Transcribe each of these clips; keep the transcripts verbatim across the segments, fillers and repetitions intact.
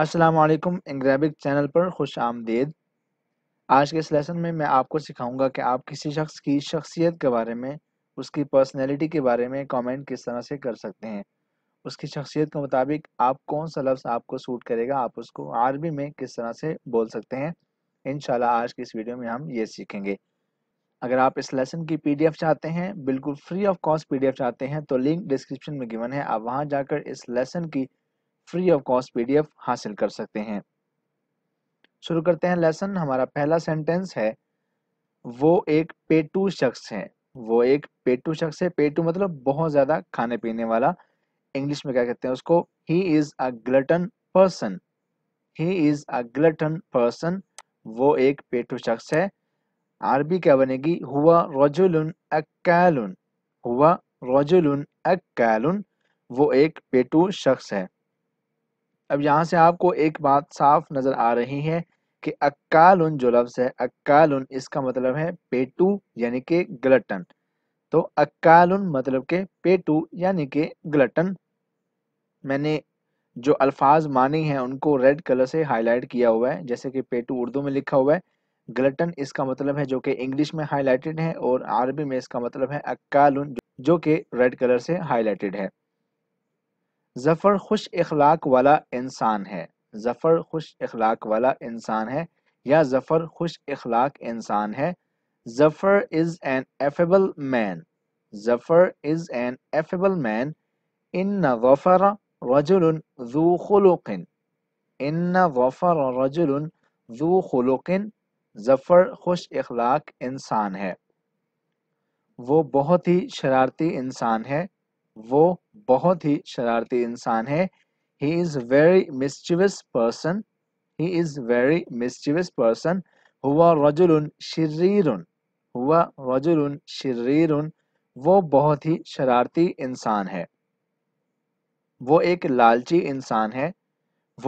अस्सलाम वालेकुम, इंग्रेबिक चैनल पर खुश आमदीद। आज के इस लेसन में मैं आपको सिखाऊंगा कि आप किसी शख्स की शख्सियत के बारे में, उसकी पर्सनैलिटी के बारे में कमेंट किस तरह से कर सकते हैं। उसकी शख्सियत के मुताबिक आप कौन सा लफ्ज़ आपको सूट करेगा, आप उसको अरबी में किस तरह से बोल सकते हैं। इंशाल्लाह आज की इस वीडियो में हम ये सीखेंगे। अगर आप इस लेसन की पीडीएफ चाहते हैं, बिल्कुल फ्री ऑफ कॉस्ट पीडीएफ चाहते हैं, तो लिंक डिस्क्रिप्शन में गिवन है, आप वहां जाकर इस लेसन की फ्री ऑफ कॉस्ट पीडीएफ हासिल कर सकते हैं। शुरू करते हैं लेसन। हमारा पहला सेंटेंस है, वो एक पेटू शख्स है। वो एक पेटू शख्स है। पेटू मतलब बहुत ज्यादा खाने पीने वाला। इंग्लिश में क्या कहते हैं उसको? He is a glutton person. He is a glutton person. वो एक पेटू शख्स है। अरबी क्या बनेगी? हुआ रजुलन अक्कालुन। हुआ रजुलन अक्कालुन। वो एक पेटू शख्स है। अब यहाँ से आपको एक बात साफ नजर आ रही है कि अक्कालुन जो लफ्ज है, अक्कालुन, इसका मतलब है पेटू यानी के ग्लटन। तो अक्कालुन मतलब के पेटू यानी के ग्लटन। मैंने जो अल्फाज मानी हैं उनको रेड कलर से हाईलाइट किया हुआ है, जैसे कि पेटू उर्दू में लिखा हुआ है, ग्लटन इसका मतलब है जो कि इंग्लिश में हाईलाइटेड है, और अरबी में इसका मतलब है अक्कालुन जो कि रेड कलर से हाईलाइटेड है। जफर खुश इखलाक वाला इंसान है। जफर खुश इखलाक वाला इंसान है या जफर खुश इखलाक इंसान है। Zafar is an affable man. Zafar is an affable man. इन्ना ज़फर रजुलन ज़ू खुलुक़िन। इन्ना ज़फर रजुलन ज़ू खुलुक़िन। जफर खुश इखलाक इंसान है। वो बहुत ही शरारती इंसान है। वो बहुत ही शरारती इंसान है। He is very mischievous person. He is very mischievous person. हुआ रजुलन शरीरुन। हुआ रजुलन शरीरुन। वो बहुत ही शरारती इंसान है। वो एक लालची इंसान है।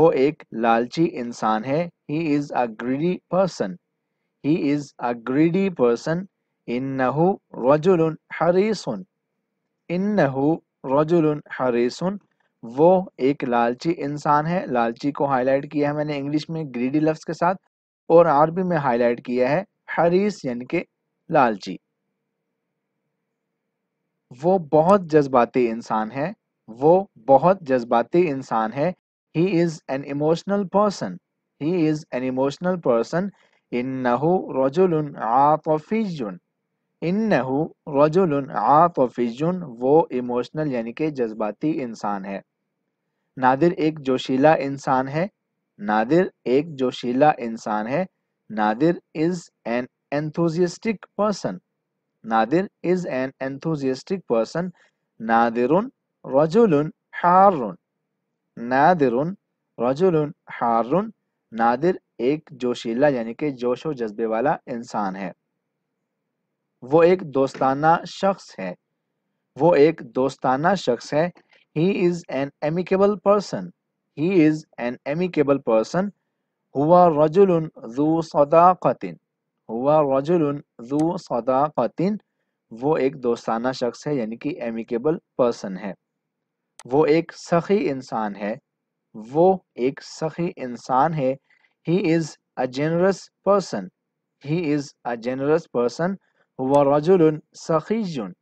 वो एक लालची इंसान है। He is a greedy person. He is a greedy person. Innahu rajulun harisun. Innahu rajulun harisun. वो एक लालची इंसान है। लालची को हाईलाइट किया है मैंने इंग्लिश में greedy लफ्ज के साथ, और अरबी में हाईलाइट किया है हरीस यानी के लालची। वो बहुत जज्बाती इंसान है। वो बहुत जज्बाती इंसान है। He is an emotional person. He is an emotional person. इन्नहु रजुलुन आतफियुन। इन्नहु रजुलुन आतफियुन। वो इमोशनल यानी कि जज्बाती इंसान है। नादिर एक जोशीला इंसान है। नादिर एक जोशीला इंसान है। Nadir is an enthusiastic person. Nadir is an enthusiastic person. नादिरुन रजुलुन हारुन। नादिरुन रजुलुन हारुन। नादिर एक जोशीला यानी कि जोशो जज्बे वाला इंसान है। वो एक दोस्ताना शख्स है। वो एक दोस्ताना शख्स है। He is an amicable person. He is an amicable person. हुआ रजुलन ज़ू सदाक़तिन। हुआ रजुलन ज़ू सदाक़तिन। वो एक दोस्ताना शख्स है यानी कि एमिकेबल पर्सन है। वो एक सखी इंसान है। वो एक सखी इंसान है। He is a generous person. He is a generous person. हुआ रजुलन सखीजुन।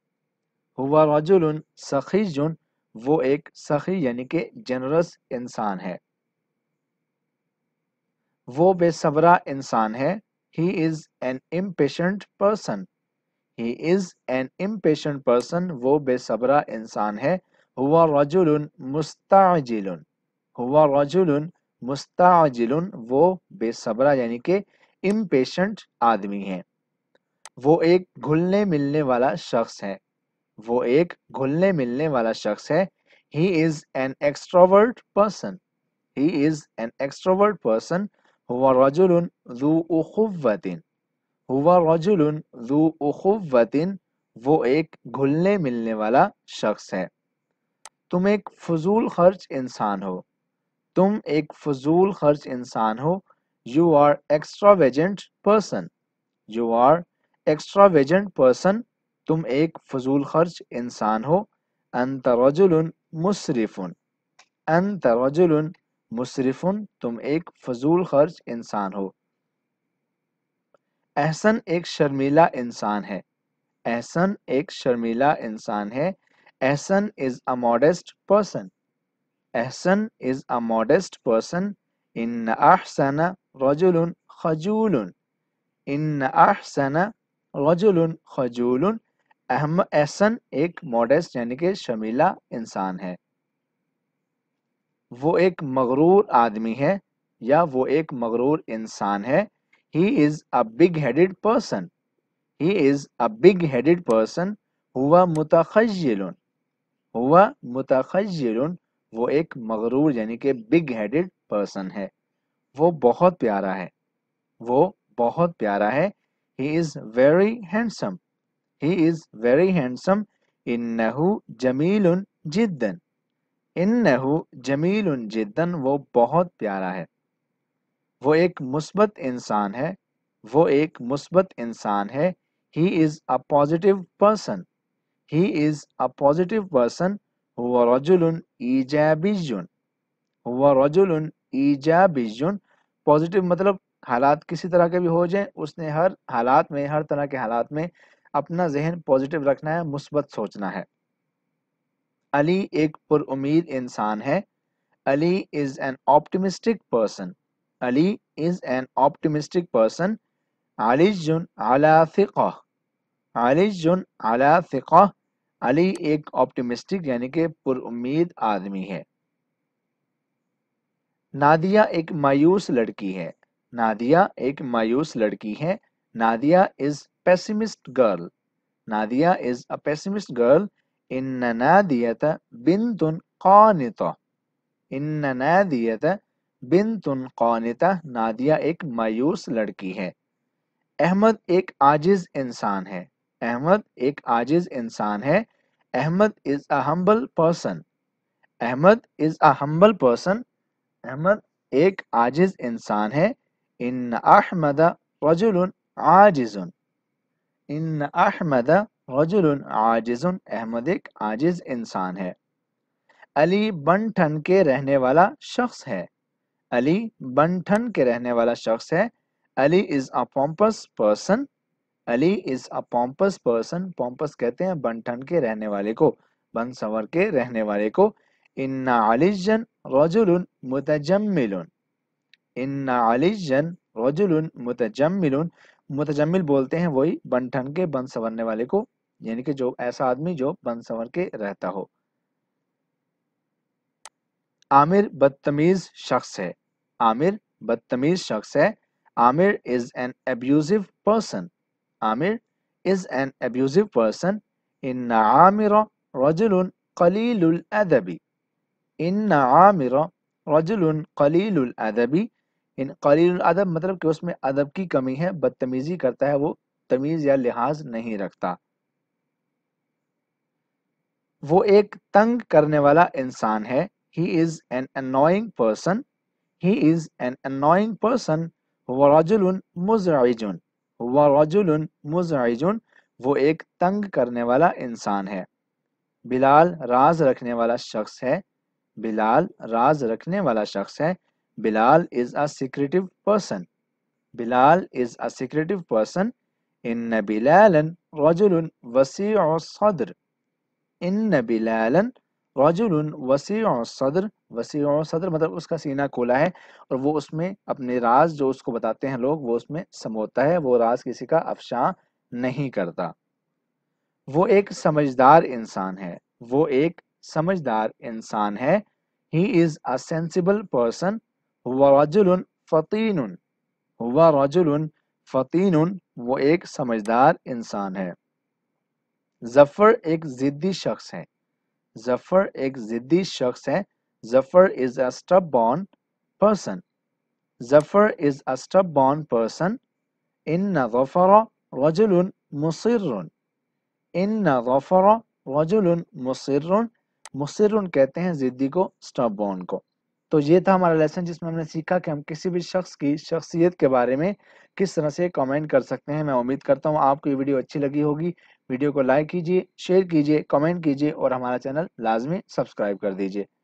हुआ रजुलन सखीजुन। वो एक सखी यानी के generous इंसान है। वो बेसब्रा इंसान है। He is an impatient person. He is an impatient person. वो बेसब्रा इंसान है। हुआ रजुलन मुस्ताजिलुन। हुआ रजुलन मुस्ताजिलुन। वो बेसब्रा यानी के इम्पेशेंट आदमी है। वो एक घुलने मिलने वाला शख्स है। वो एक घुलने मिलने वाला शख्स है। He is an extrovert person. He is an extrovert person. हुआ रजुलन ज़ू उखुव्वतिन। हुआ रजुलन ज़ू उखुव्वतिन। वो एक घुलने मिलने वाला शख्स है। तुम एक फजूल खर्च इंसान हो। तुम एक फजूल खर्च इंसान हो। You are extravagant person. You are extravagant person. तुम एक फजूल खर्च इंसान हो। अंत रजुलन मुसरिफुन। अंत रजुलन मुसरिफुन, तुम एक फजूल खर्च इंसान हो। एहसन एक शर्मीला इंसान है। एहसन एक शर्मीला इंसान है। Ehsan is a modest person. Ehsan is a modest person. इन अहसन रजुलन खजूलन। इन अहसन रजुलन खजूलन। एहसन एक मॉडेस्ट यानी कि शर्मीला इंसान है। वो एक मगरूर आदमी है या वो एक मगरूर इंसान है। He is a big headed person. He is a big headed person. हुआ मुतखज्जिलन। हुआ मुतखज्जिलन। वो एक मगरूर यानी कि बिग हेडेड पर्सन है। वो बहुत प्यारा है। वो बहुत प्यारा है। He is very handsome. He is very handsome. इन्नहु जमीलुन जिद्दन। इन्नहु जमीलुन जिद्दन। वो बहुत प्यारा है। वो एक मुस्बत इंसान है। वो एक मुस्बत इंसान है। He is a positive person. He is a positive person. हुआ रजुलन ईजाबिजुन। हुआ रजुलन ईजाबिजुन। पॉजिटिव मतलब हालात किसी तरह के भी हो जाएं, उसने हर हालात में, हर तरह के हालात में अपना जहन पॉजिटिव रखना है, मुस्बत सोचना है। अली एक पुरउम्मीद इंसान है। Ali is an optimistic person. Ali is an optimistic person. आलिजुन अला थिक़ा। आलिजुन अला थिक़ा। अली एक ऑप्टिमिस्टिक यानी कि पुरउम्मीद आदमी है। नादिया एक मायूस लड़की है। नादिया एक मायूस लड़की है। Nadia is pessimist girl. Nadia is a pessimist girl. इन्ना नादिया बिन्तुन क़ानिता। इन्ना नादिया बिन्तुन क़ानिता। नादिया एक मायूस लड़की है। अहमद एक आजिज इंसान है। अहमद एक आजिज इंसान है। Ahmed is a humble person. Ahmed is a humble person. Ahmed एक आजिज इंसान है। इन्ना अहमद रजुलन आजिजुन। इन्ना अहमद रजुलन आजिजुन। अहमद एक आजिज इंसान है। अली बन ठन के रहने वाला शख्स है। अली बन ठन के रहने वाला शख्स है। Ali is a pompous person. Ali is a pompous person. Pompous कहते हैं बन ठन के रहने वाले को, बन संवर के रहने वाले को। इन्ना अलिजन रजुलन मुतजम्मिलन। इन्ना अलिजन रजुलन मुतजम्मिलन। मुतजम्मिल बोलते हैं वही बन ठन के, बन संवरने वाले को, यानी कि जो ऐसा आदमी जो बन संवर के रहता हो। आमिर बदतमीज शख्स है। आमिर बदतमीज शख्स है। Aamir is an abusive person. Aamir is an abusive person. इन आमिर रजुलन कलीलुल अदबी। इन आमिर रजुलन कलीलुल अदबी। इन कलील अदब मतलब कि उसमें अदब की कमी है, बदतमीजी करता है, वो तमीज या लिहाज नहीं रखता। वो एक तंग करने वाला इंसान है। He is an annoying person. He is an annoying person. हुआ रजुलन मुज़इजुन। हुआ रजुलन मुज़इजुन। वो एक तंग करने वाला इंसान है। बिलाल राज रखने वाला शख्स है। बिलाल राज रखने वाला शख्स है। Bilal is a secretive person. Bilal is a secretive person. इन्न बिलालन रजुलन वसीउ सद्र। इन्न बिलालन रजुलन वसीउ सद्र। वसीउ सद्र मतलब उसका सीना खोला है और वो उसमें अपने राज जो उसको बताते हैं लोग वो उसमें समोता है, वो राज किसी का अफशा नहीं करता। वो एक समझदार इंसान है। वो एक समझदार इंसान है। He is a sensible person. हुआ रजुलन फतीनुन। हुआ रजुलन फतीनुन। वो एक समझदार इंसान है। जफर एक जिद्दी शख्स है। जफर एक जिद्दी शख्स है। Zafar is a stubborn person. Zafar is a stubborn person. इन्ना ज़फर रजुलन मुसिर्रुन। इन्ना ज़फर रजुलन मुसिर्रुन। मुसिर्रुन कहते हैं जिद्दी को, स्टबॉर्न को। तो ये था हमारा लेसन जिसमें हमने सीखा कि हम किसी भी शख्स की शख्सियत के बारे में किस तरह से कमेंट कर सकते हैं। मैं उम्मीद करता हूँ आपको ये वीडियो अच्छी लगी होगी। वीडियो को लाइक कीजिए, शेयर कीजिए, कमेंट कीजिए और हमारा चैनल लाजमी सब्सक्राइब कर दीजिए।